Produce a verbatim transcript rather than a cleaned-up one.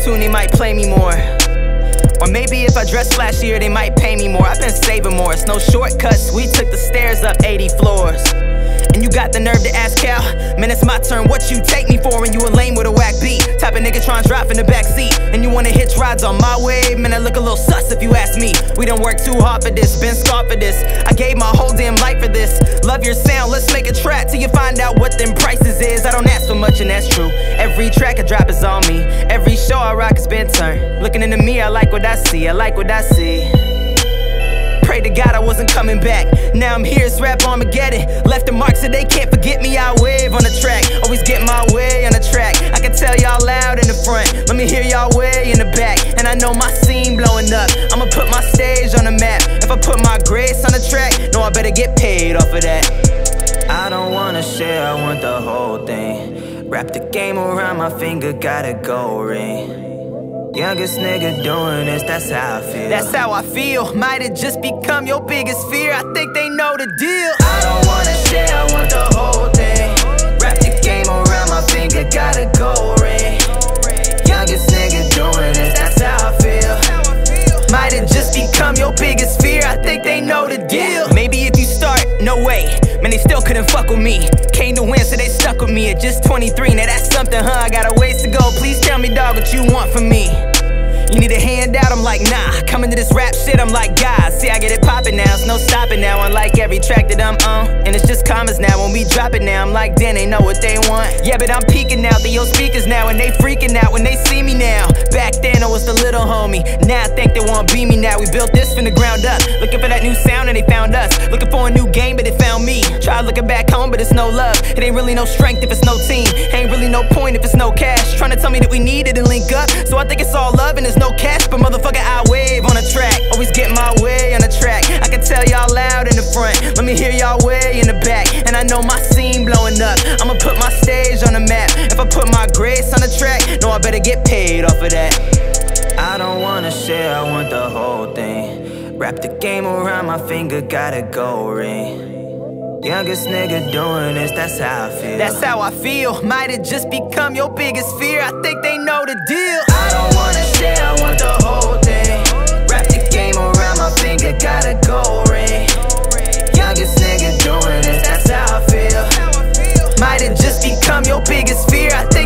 soon, they might play me more. Or maybe if I dress flashier, they might pay me more. I've been saving more, it's no shortcuts. We took the stairs up eighty floors. And you got the nerve to ask Cal, man, it's my turn, what you take me for? And you a lame with a whack beat, type of nigga trying to drop in the backseat. And you wanna hitch rides on my wave, man, I look a little sus if you ask me. We done worked too hard for this, been scarred for this, I gave my whole damn life for this. Love your sound, let's make a track till you find out what them prices is. I don't ask for much and that's true, every track I drop is on me. Every show I rock has been turned, looking into me, I like what I see, I like what I see. Pray to God I wasn't coming back. Now I'm here, it's rap Armageddon. Left the mark so they can't forget me. I wave on the track, always get my way on the track. I can tell y'all loud in the front, let me hear y'all way in the back. And I know my scene blowing up, I'ma put my stage on the map. If I put my grace on the track, no, I better get paid off of that. I don't wanna share, I want the whole thing. Wrap the game around my finger, got a gold ring. Youngest nigga doing this, that's how I feel. That's how I feel, might have just become your biggest fear. I think they know the deal. I don't wanna share, I want the whole thing. Wrap the game around my finger, got a gold ring. Youngest nigga doing this, that's how I feel. Might have just become your biggest fear. I think they know the deal. Maybe if you start, no way, man, they still couldn't fuck with me. Came to win, so they stuck with me at just twenty-three. Now that's something, huh? I got a ways to go. Please tell me, dog, what you want from me. You need a handout? I'm like, nah. Coming to this rap shit, I'm like, God. See, I get it poppin' now, it's no stopping now. Unlike every track that I'm on, and it's just commas now. When we drop it now, I'm like, damn, they know what they want. Yeah, but I'm peeking out through your speakers now, and they freaking out when they see me now. Back then, I was the little homie. Now I think they wanna be me now. We built this from the ground up, looking for that new sound, and they found us. Looking for a new game, but they found me. Try looking back home, but it's no love. It ain't really no strength if it's no team. Ain't really no point if it's no cash. Trying to tell me that we need it and link up, so I think it's all love and it's no cash. But motherfucker, I wave on a track, always get my way on a track. I can tell y'all loud in the front, let me hear y'all way in the back. And I know my scene blowing up, I'ma put my stage on the map. If I put my grace on the track, no, I better get paid off of that. I don't wanna share, I want the whole thing. Wrap the game around my finger, got a gold ring. Youngest nigga doing this, that's how I feel. That's how I feel, might have just become your biggest fear. I think they know the deal. I don't wanna share, I want the whole thing. Wrap the game around my finger, got a gold ring. Youngest nigga doing this, that's how I feel. Might have just become your biggest fear. I think